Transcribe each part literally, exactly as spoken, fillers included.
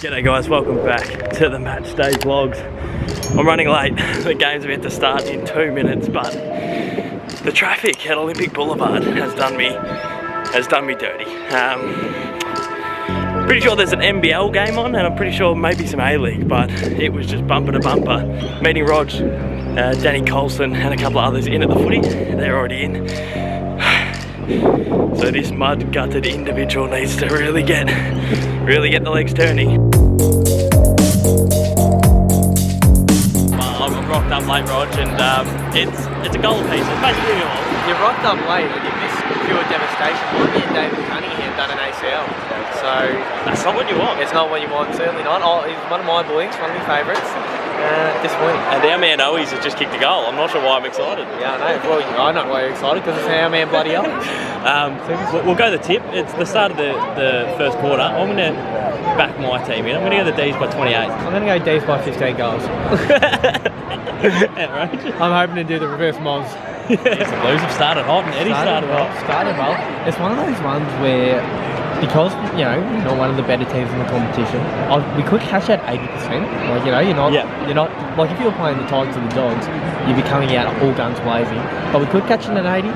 G'day guys, welcome back to the match day vlogs. I'm running late, the game's about to start in two minutes, but the traffic at Olympic Boulevard has done me, has done me dirty. Um, pretty sure there's an N B L game on, and I'm pretty sure maybe some A-League, but it was just bumper to bumper. Meeting Rog, uh, Danny Colson, and a couple of others in at the footy. They're already in. So this mud-gutted individual needs to really get, really get the legs turning. Well, I've rocked up late, Rog, and um, it's it's a goal piece. It's basically all. You've rocked up late and you missed pure devastation. One year David Cunningham done an A C L, so that's not what you want. It's not what you want, certainly not. Oh, he's one of my boys, one of my favourites. Uh, this morning. And our man Owies has just kicked a goal. I'm not sure why I'm excited. Yeah, I know. Well, I know why you're excited, because it's our man bloody Owies. Um, so we'll go the tip. It's the start of the, the first quarter. I'm going to back my team in. I'm going to go the D's by twenty-eight. I'm going to go D's by fifteen goals. Yeah, right. I'm hoping to do the reverse mods. Yes, the Blues have started hot and Eddie started, started well, hot. Started well. It's one of those ones where, because, you know, you're not one of the better teams in the competition, I'll, we could cash out eighty percent. Like, you know, you're not, yeah. you're not, like if you were playing the Tigers or the Dogs, you'd be coming out all guns blazing. But we could catch in at eighty.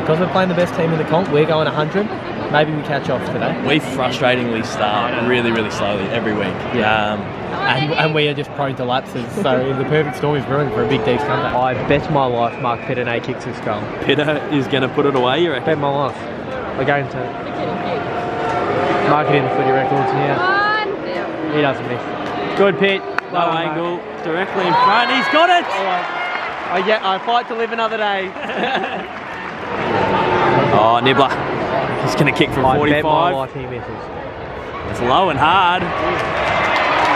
Because we're playing the best team in the comp, we're going one hundred. Maybe we catch off today. We frustratingly start really, really slowly every week. Yeah. Um, and, and we are just prone to lapses, so the perfect storm is brewing for a big Deeks comeback. I bet my life Mark Pittonet kicks his goal. Pittonet is going to put it away, you reckon? Bet my life. I guarantee it. Mark it in the footy records now. Yeah. He doesn't miss. Good Pitt. Low oh, angle, no. Directly in front. He's got it! Oh, I, get, I fight to live another day. Oh, Nibbler. He's going to kick from I forty-five. I bet my life he misses. It's low and hard.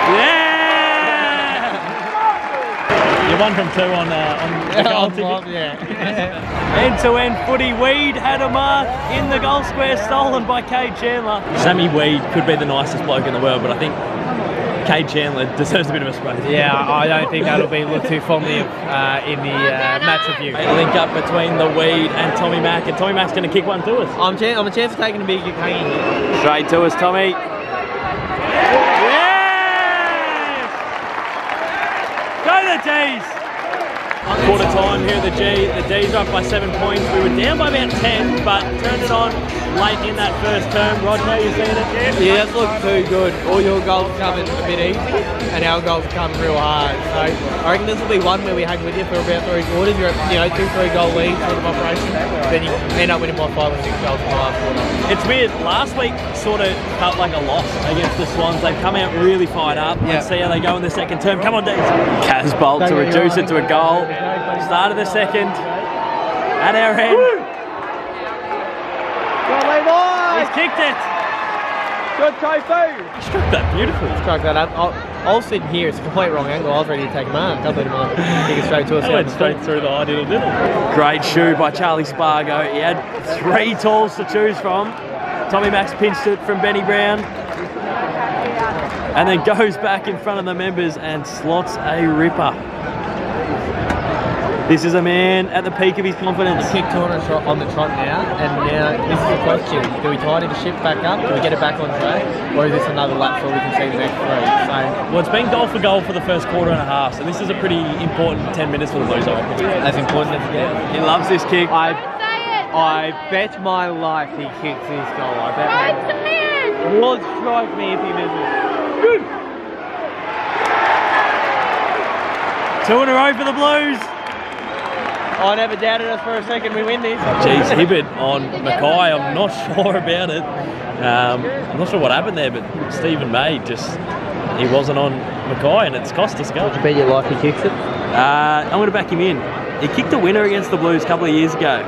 Yeah! You won from two on, uh, on the goal ticket. Yeah. End-to-end -end footy, Weed had a mark in the goal square, stolen by Kate Chandler. Sammy Weed could be the nicest bloke in the world, but I think Kate Chandler deserves a bit of a spray. Yeah, I don't think that'll be looked too fondly of uh, in the uh, match review. A link up between the Weed and Tommy Mack, and Tommy Mack's going to kick one to us. I'm, chan I'm a chance of taking a big hanging. Straight to us, Tommy. Yes! Go to the D's! Quarter time here at the G. The D's are up by seven points. We were down by about ten, but turned it on late in that first term. Rod, how you seen it? Yeah, that's looked too good. All your goals are coming a bit easy, and our goals are coming real hard. So I reckon this will be one where we hang with you for about three quarters. You're at, you know, two, three goal lead sort of operation. Then you end up winning by five or six goals in the last quarter. It's weird. Last week sort of felt like a loss against the Swans. They've come out really fired up. Yep. Let's see how they go in the second term. Come on, D's. Casbolt to reduce it to a goal. Start of the second, at our end. He's kicked it. Good Tofu. He struck that beautifully. He struck that up. I'll, I'll sit here, it's a complete wrong angle. I was ready to take him on. Double him on. Kick it straight to us. Went straight through the ideal diddle. Great shoe by Charlie Spargo. He had three tools to choose from. Tommy Max pinched it from Benny Brown. And then goes back in front of the members and slots a ripper. This is a man at the peak of his confidence. Kick corner shot on the trot now, and now this is the question. Do we tidy the ship back up? Do we get it back on track? Or is this another lap so we can see the next three? So, well, it's been goal for goal for the first quarter and a half, so this is a pretty important ten minutes for the Blues. As important as it gets. He loves this kick. I, I bet my life he kicks this goal. I bet my life. Lord strike me if he misses. Two in a row for the Blues. I never doubted us for a second, we win this. Jeez, Hibbert on Mackay, I'm not sure about it. Um, I'm not sure what happened there, but Stephen May just, he wasn't on Mackay and it's cost us goal. Would you bet your life he kicks it? Uh, I'm going to back him in. He kicked a winner against the Blues a couple of years ago.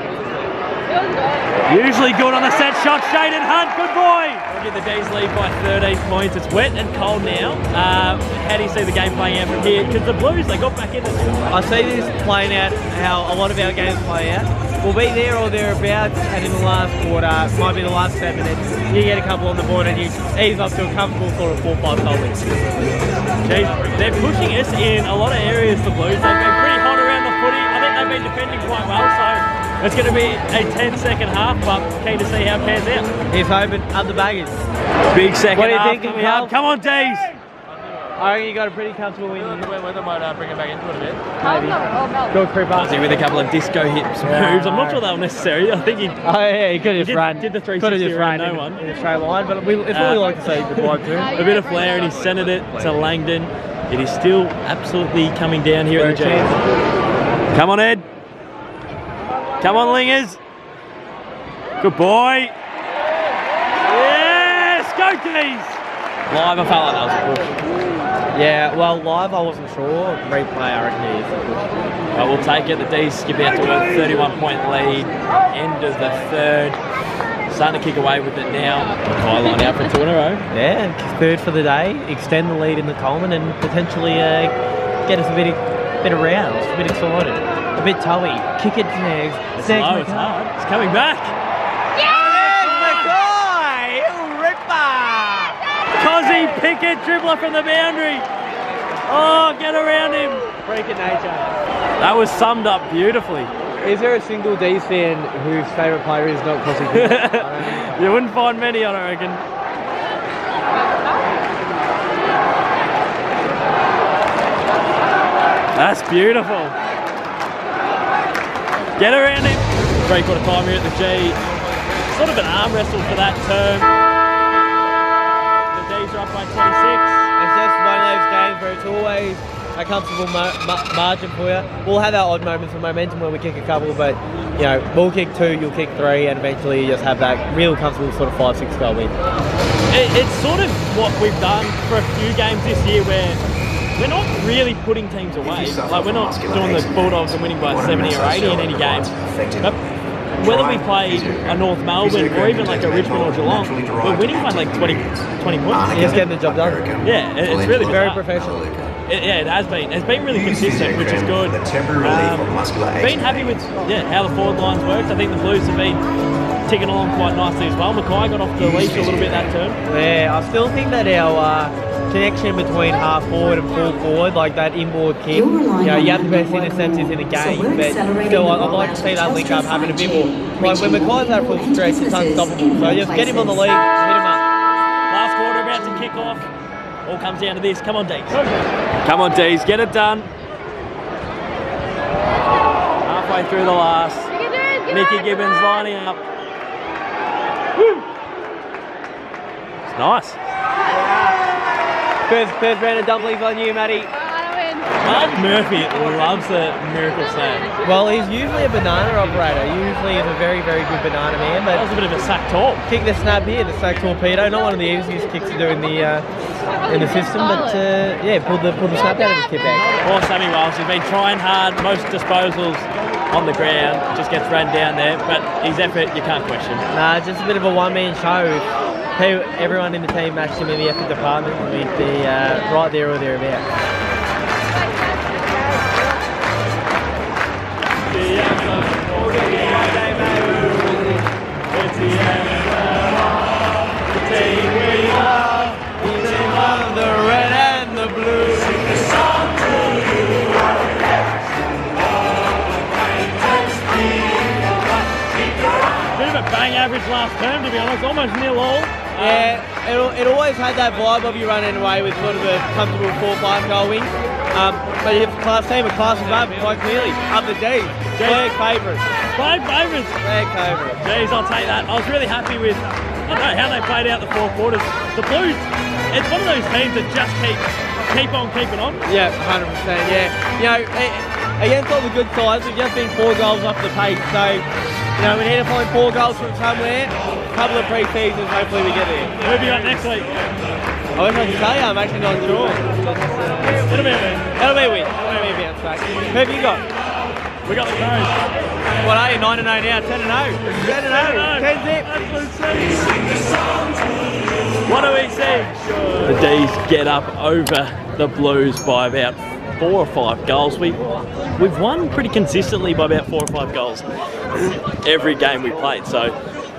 Usually good on the set shot, Shaden Hunt, good boy! We'll get the D's lead by thirteen points. It's wet and cold now. Um, how do you see the game playing out from here? Because the Blues, they got back in it. I see this playing out how a lot of our games play out. We'll be there or thereabouts, and in the last quarter, might be the last seven minutes, you get a couple on the board and you ease up to a comfortable sort of four five goal lead. Jeez, they're pushing us in a lot of areas, the Blues. They've been pretty hot around the footy. I think they've been defending quite well, so it's going to be a ten second half, but keen to see how it pans out. He's hoping, up the baggage. Big second half. What are you thinking, Carl? Come on, D's. I reckon you got a pretty comfortable win. The wet weather might uh, bring it back into it a bit. Maybe. Go creep up. With a couple of disco hips yeah, moves. I'm not sure they were necessary. I think he. Oh yeah, he could have just run. Did the three sixty around no one in the straight line, but we, it's uh, what we like to say goodbye to. A bit of flair, and he centered it to Langdon. It is still absolutely coming down here at the jam. Come on, Ed. Come on, Lingers. Good boy. Yes, go Keys. Live, I felt like that was a push. Yeah, well, live I wasn't sure. Replay, I reckon it is a push. But we'll take it. The D's skip out to a thirty-one point lead. End of the third. Starting to kick away with it now. Highline out for two in a row. Yeah, third for the day. Extend the lead in the Coleman and potentially uh, get us a bit, a bit aroused, a bit excited, a bit toey. Kick it to Nags. It's low, it's hard. It's coming back. Cozzy Pickett, dribbler from the boundary. Oh, get around him. Freak of nature. That was summed up beautifully. Is there a single D fan whose favourite player is not Cozzy Pickett? I you wouldn't find many, I don't reckon. That's beautiful. Get around him. Three quarter time here at the G. Sort of an arm wrestle for that term. Up by twenty-six. It's just one of those games where it's always a comfortable mar mar margin for you. We'll have our odd moments of momentum where we kick a couple, but you know, we'll kick two, you'll kick three, and eventually you just have that real comfortable sort of five, six goal win. It, it's sort of what we've done for a few games this year where we're not really putting teams away. Like we're not doing the Bulldogs and winning by seventy or eighty in any game. But whether we play a North Melbourne or even like a Richmond or Geelong, we're winning by like twenty, twenty points. Just getting the job done. Yeah, it's really very professional. It, yeah, it has been. It's been really consistent, which is good. Um, been happy with yeah how the forward lines worked. I think the Blues have been ticking along quite nicely as well. Mackay got off the leash a little bit that term. Yeah, I still think that our uh, connection between half forward and full forward, like that inboard kick, you know, you have the best interceptors in the game, but still I'd like to see that link up happen a bit more. Like when Mackay's at full stretch, it's unstoppable. So just get him on the lead, hit him up. Last quarter about to kick off. All comes down to this. Come on, Dees. Come on, Dees. Get it done. Halfway through the last. It, Mickey on, Gibbons lining up. Woo. It's nice. Yeah. First, first round of dumplings on you, Matty. Mark Murphy loves the miracle stand. Well, he's usually a banana operator. Usually is a very, very good banana man. But that was a bit of a sack torp. Kick the snap here, the sack torpedo. Not one of the easiest kicks to do in the uh, in the system, but uh, yeah, pulled the pulled the snap out of the kickback. Poor Sammy Wiles. He's been trying hard. Most disposals on the ground just gets run down there. But his effort, you can't question. Nah, just a bit of a one-man show. Everyone in the team matched him in the effort department. We'd be uh, right there or thereabouts. Average last term, to be honest, almost nil all. Yeah, um, it, it always had that vibe of you running away with sort of a comfortable four five goal win. Um, but you have a class team, a class is up quite clearly. Up the D. Flag favourites. Flag favourites. Flag favourites. Jeez, I'll take that. I was really happy with, I don't know how they played out the four quarters. The Blues, it's one of those teams that just keep, keep on keeping on. Yeah, one hundred percent. Yeah, you know, it, against all the good sides, we've just been four goals off the pace, so. You know, we need to find four goals from somewhere, a couple of pre-seasons, hopefully we get there. We'll be right next week. I wish I could say, I'm actually not sure. It'll be a win. It'll be a win. It'll be a bounce back. Who have you got? We got the Crows. What are you, nine and oh now? ten and oh. ten and oh. ten zip. What do we see? The D's get up over the Blues by about four or five goals. We, we've won pretty consistently by about four or five goals every game we played, so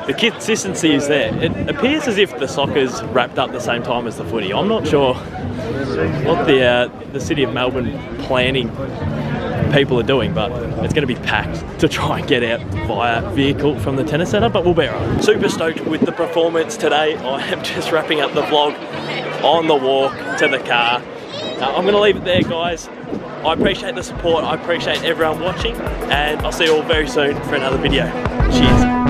the consistency is there. It appears as if the soccer's wrapped up the same time as the footy. I'm not sure what the uh, the City of Melbourne planning people are doing, but it's going to be packed to try and get out via vehicle from the tennis centre, but we'll be alright. Super stoked with the performance today. I am just wrapping up the vlog on the walk to the car. Uh, I'm going to leave it there, guys. I appreciate the support. I appreciate everyone watching, and I'll see you all very soon for another video. Cheers.